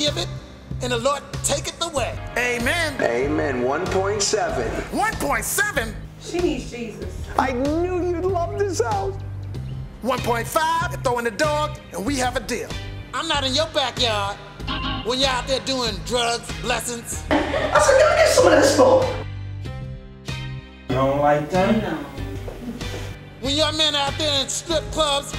give it, and the Lord taketh away. Amen. Amen. 1.7. 1.7? She needs Jesus. I knew you'd love this house. 1.5, throw in the dog, and we have a deal. I'm not in your backyard when you're out there doing drugs, blessings. I said, can I get some of this for? You don't like that? No. When your men out there in strip clubs,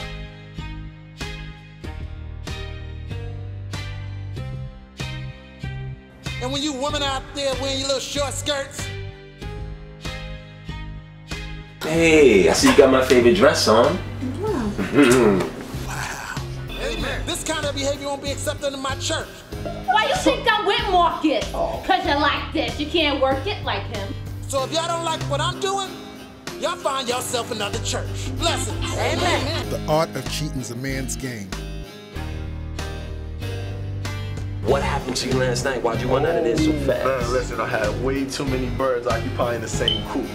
and when you women out there wearing your little short skirts. Hey, I see you got my favorite dress on. Wow. Wow. Amen. This kind of behavior won't be accepted in my church. Why you think I'm with Marcus? Because you're like this. You can't work it like him. So if y'all don't like what I'm doing, y'all find yourself another church. Blessings. Amen. The art of cheating's a man's game. What happened to you last night? Why'd you run out of there so fast? Man, listen, I had way too many birds occupying the same coop.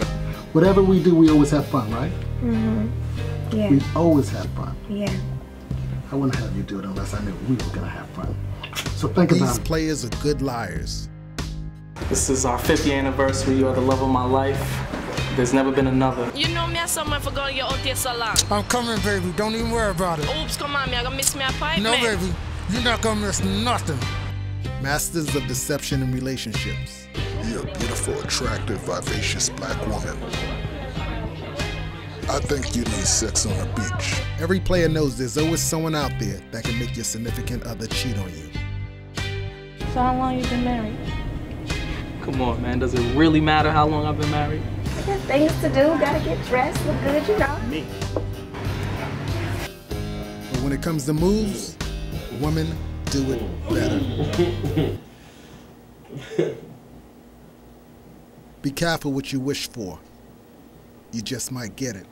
Whatever we do, we always have fun, right? Mm-hmm. Yeah. We always have fun. Yeah. I wouldn't have you do it unless I knew we were gonna have fun. So think about it. These players are good liars. This is our 50th anniversary. You are the love of my life. There's never been another. You know me as someone for going to your OT salon. I'm coming, baby. Don't even worry about it. Oops, come on, me. I gonna miss me a pipe, no, man. No, baby. You're not gonna miss nothing. Masters of deception in relationships. You're a beautiful, attractive, vivacious black woman. I think you need sex on the beach. Every player knows there's always someone out there that can make your significant other cheat on you. So how long you been married? Come on, man. Does it really matter how long I've been married? I got things to do. Gotta get dressed, look good, you know. Me. But when it comes to moves, women do it better. Be careful what you wish for. You just might get it.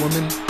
Women